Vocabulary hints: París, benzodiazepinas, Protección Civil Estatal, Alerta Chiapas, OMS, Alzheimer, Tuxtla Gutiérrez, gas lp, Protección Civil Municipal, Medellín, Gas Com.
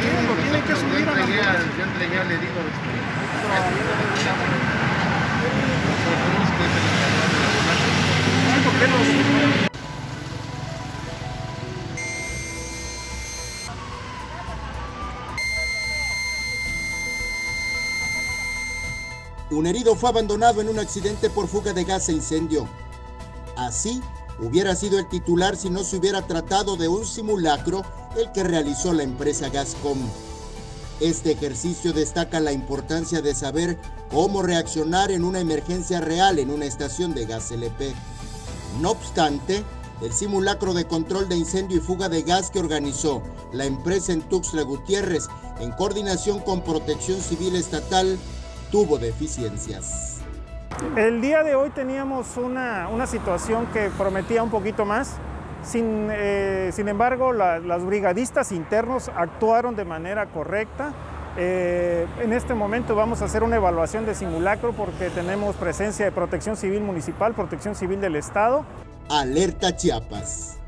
subir, lo tienen que subir a la moto. Yo entre ya le digo, un herido fue abandonado en un accidente por fuga de gas e incendio. Así hubiera sido el titular si no se hubiera tratado de un simulacro el que realizó la empresa Gas Com. Este ejercicio destaca la importancia de saber cómo reaccionar en una emergencia real en una estación de gas LP. No obstante, el simulacro de control de incendio y fuga de gas que organizó la empresa en Tuxtla Gutiérrez en coordinación con Protección Civil Estatal tuvo deficiencias. El día de hoy teníamos una situación que prometía un poquito más. Sin embargo, los brigadistas internos actuaron de manera correcta. En este momento vamos a hacer una evaluación de simulacro porque tenemos presencia de Protección Civil Municipal, Protección Civil del Estado. Alerta Chiapas.